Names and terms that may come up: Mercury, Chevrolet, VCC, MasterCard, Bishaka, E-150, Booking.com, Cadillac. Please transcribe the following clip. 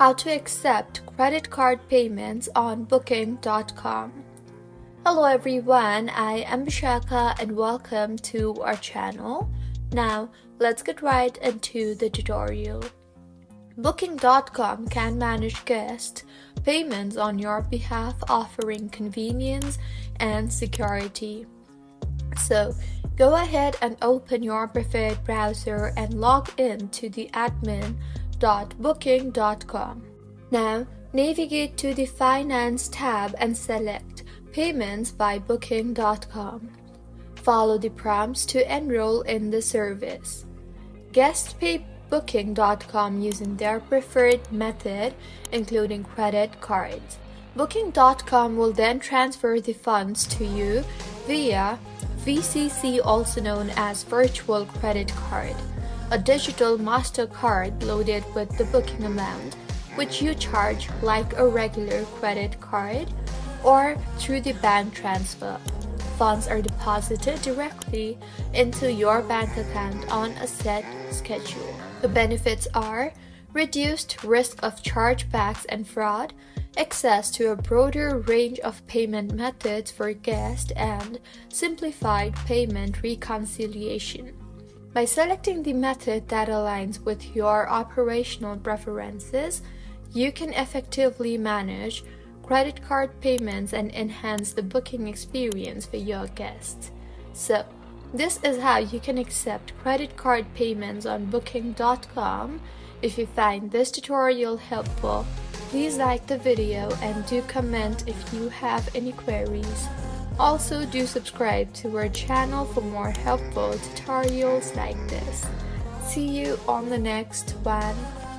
How to accept credit card payments on Booking.com. Hello everyone, I am Bishaka and welcome to our channel. Now, let's get right into the tutorial. Booking.com can manage guest payments on your behalf, offering convenience and security. So, go ahead and open your preferred browser and log in to the admin.booking.com. Now, navigate to the Finance tab and select Payments by Booking.com. Follow the prompts to enroll in the service. Guests pay Booking.com using their preferred method, including credit cards. Booking.com will then transfer the funds to you via VCC, also known as Virtual Credit Card, a digital MasterCard loaded with the booking amount, which you charge like a regular credit card, or through the bank transfer. Funds are deposited directly into your bank account on a set schedule. The benefits are reduced risk of chargebacks and fraud, access to a broader range of payment methods for guests, and simplified payment reconciliation. By selecting the method that aligns with your operational preferences, you can effectively manage credit card payments and enhance the booking experience for your guests. So, this is how you can accept credit card payments on Booking.com. If you find this tutorial helpful, please like the video and do comment if you have any queries. Also, do subscribe to our channel for more helpful tutorials like this. See you on the next one.